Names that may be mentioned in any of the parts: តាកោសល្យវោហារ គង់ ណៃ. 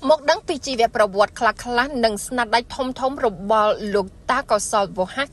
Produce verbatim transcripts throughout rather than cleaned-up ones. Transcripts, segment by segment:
Một đấng bị chi vềប្រវត្តិ ខ្លះៗ និង ស្នាដៃ ធំៗ របស់ លោក តា កសល វោហាត់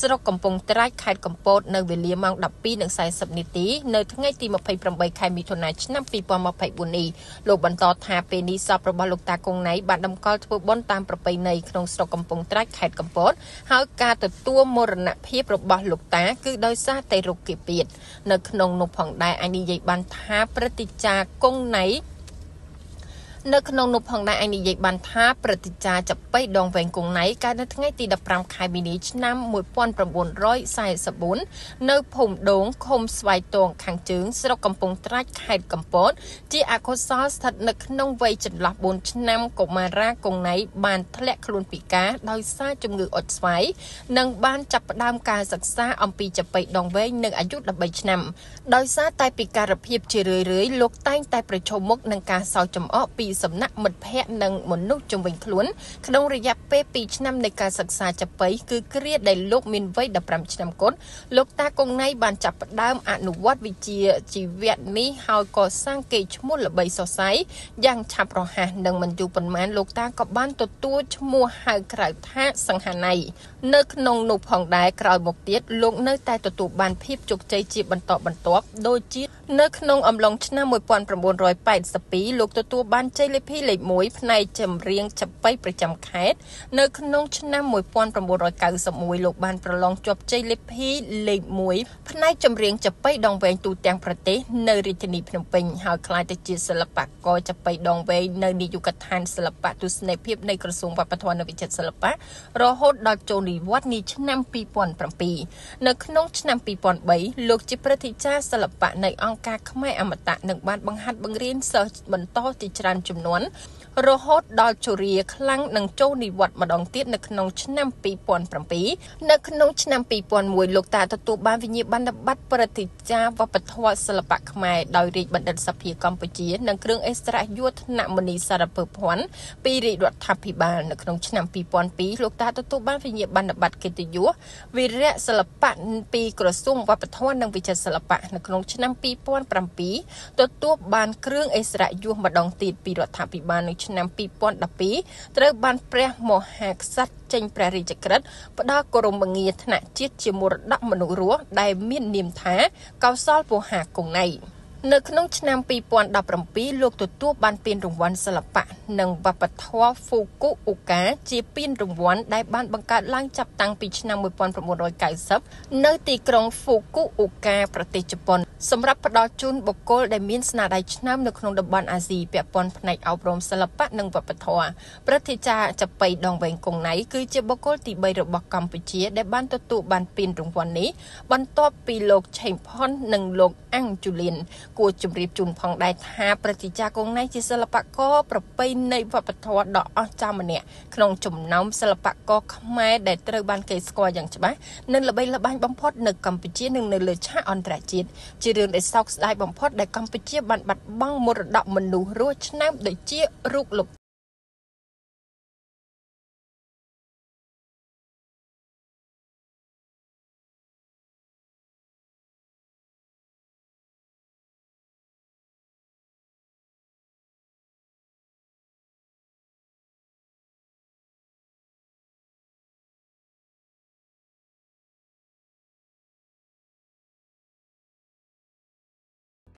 สรุปកំពុងត្រៃខេត្តកំពតនៅវេលាម៉ោង Nơi nông nộp hàng đại anh đi dạy bàn tháp, bật cha chập bay đòn vàng cùng nấy, cả đất ngay từ đập ram khai bình lịch năm một quan bầm bồn roi sai sập bốn, nơi phồng đốn không xoay tuồng kháng trứng, sau cầm bông trái khai cầm bốt, chỉ acosos thật nơi nông vây chật lọt bốn năm cùng mà ra cùng nấy bàn thẹn khôn bị cá, đôi xa trong người ớt xoáy, nâng bàn chập đam cá giật xa ông pi chập bay đòn vây nâng ai chút đập bảy năm, đôi xa tai bị cá rập hiệp chì rưỡi rưỡi, lột tay tai bị trâu mốc nâng cá sau chấm ó pi sầm nặng mật hẹ nâng một nút trong bình luồn, trong thời gian pe pi năm này cả sặc sà chập ấy cứ kia đầy lục miền vây đập rầm năm cốt, lục ta cùng nay bàn chập đam ạn nuốt vị trí chỉ viện ní hào cỏ sang kỳ chmốt là bảy sò sấy, giang chập rò hà nâng mình chụp phần mán lục ta có ban tổ tua chmua hai cải tha sang hà này, nơi nông nộp hòn đá cào một tiết lục nơi tai tổ tụ bàn phím trục chơi chì bàn tọ bàn tọp đôi chiếc nơi nông âm long năm một quan bầm bồn rồi bảy sập pí lục tổ tụ ban chơi lệ phi lệ mũi này chậm riêng chậm bay bị chậm khét nơi nông năm mũi quan bầm bồn rồi cào sập mũi lục bàn prolong chụp chơi lệ phi lệ mũi này chậm riêng chậm bay đong về tụ tàngประเทศ nơi rì thị Phnom Penh ហើយ ខ្លាយ ទៅ ជា សិល្បករ ចុប បី ដង វែង នៅ នាយកដ្ឋាន សិល្បៈ ទស្សនីយភាព នៃ ក្រសួង វប្បធម៌ និង វិចិត្រសិល្បៈ រហូត ដល់ ចូល និវត្តន៍ នា ឆ្នាំ ពីរពាន់ប្រាំពីរ នៅ ក្នុង ឆ្នាំ ពីរពាន់បី លោក ជា ព្រឹទ្ធាចារ្យ សិល្បៈ នៃ អង្គការ ខ្មែរ អមតៈ និង បាន បង្ហាត់ បង្រៀន សិស្ស បន្ត ជា ច្រើន ចំនួន រហូត ដល់ ជរា ខ្លាំង និង ចូល និវត្តន៍ ម្ដង ទៀត នៅ ក្នុង ឆ្នាំ ពីរពាន់ប្រាំពីរ នៅ ក្នុង ឆ្នាំ ពីរពាន់មួយ លោក តា ទទួល បាន វិញ្ញាបនបត្រ ព្រឹទ្ធាចារ្យ វប្បធម៌ សិល្បៈ ខ្មែរ ដោយ រាជ បណ្ឌិត សភា កម្ពុជា និង គ្រឿង អេស្រាយយធនមនី សារពើភ័ណ្ឌ ពី រាជរដ្ឋាភិបាល នៅ ក្នុង ឆ្នាំ ពីរពាន់ពីរ លោក តា ទទួល បាន វិញ្ញាបនបត្រ កិត្តិយស វីរៈ សិល្បៈ ពី ក្រសួង វប្បធម៌ និង វិចិត្រសិល្បៈ នៅ ក្នុង ឆ្នាំ ពីរពាន់ប្រាំពីរ ទទួល បាន គ្រឿង អេស្រាយយសម្ដង ទៀត ពី រដ្ឋាភិបាល នៅ ឆ្នាំ ពីរពាន់ដប់ពីរ ត្រូវ បាន ព្រះ មហាក្សត្រ ចេញ ព្រះរាជក្រឹត្យ ផ្ដល់ គោរមងារ ថ្នាក់ ជាតិ ជា មរតក មនុស្សរស់ ដែល មាន នាម ថា កោសល វោហាត់ គង់ណៃ នៅ ក្នុង ឆ្នាំ ពីរពាន់ដប់ប្រាំពីរ លោក ទទួល បាន ពាន រង្វាន់ សិល្បៈ និង វប្បធម៌ Fukuoka ជា ពាន រង្វាន់ ដែល បាន បង្កើត ឡើង ចាប់ តាំង ពី ឆ្នាំ ១៩៩០ នៅ ទីក្រុង Fukuoka ប្រទេស ជប៉ុន សម្រាប់ ផ្ដល់ ជូន បុគ្គល ដែល មាន ស្នាដៃ ឆ្នើម នៅ ក្នុង តំបន់ អាស៊ី ពាក់ព័ន្ធ ផ្នែក អប់រំ សិល្បៈ និង វប្បធម៌ ព្រឹទ្ធាចារ្យ ចាប៉ី ដងវែង គង់ណៃ គឺជា បុគ្គល ទី បី របស់ កម្ពុជា ដែល បាន ទទួល បាន ពាន រង្វាន់ នេះ បន្ទាប់ ពី លោក ឆេង ផុន និង លោក អាំង ជូលៀន គួរ ជម្រាប ជូន ផង ដែរ ថា ព្រឹទ្ធាចារ្យ គង់ណៃ ជា សិល្បករ ប្រពៃណី វប្បធម៌ ដ៏ អស្ចារ្យ ម្នាក់ ក្នុង ចំណោម សិល្បករ ខ្មែរ ដែល ត្រូវ បាន គេ ស្គាល់ យ៉ាង ច្បាស់ និង ល្បី ល្បាញ បំផុត នៅ កម្ពុជា និង នៅ លើ ឆាក អន្តរជាតិជារឿងដែលសោកស្ដាយបំផុតដែលកម្ពុជាបានបាត់បង់មរតកមនុស្សរស់ឆ្នាំដូចជារូបលោក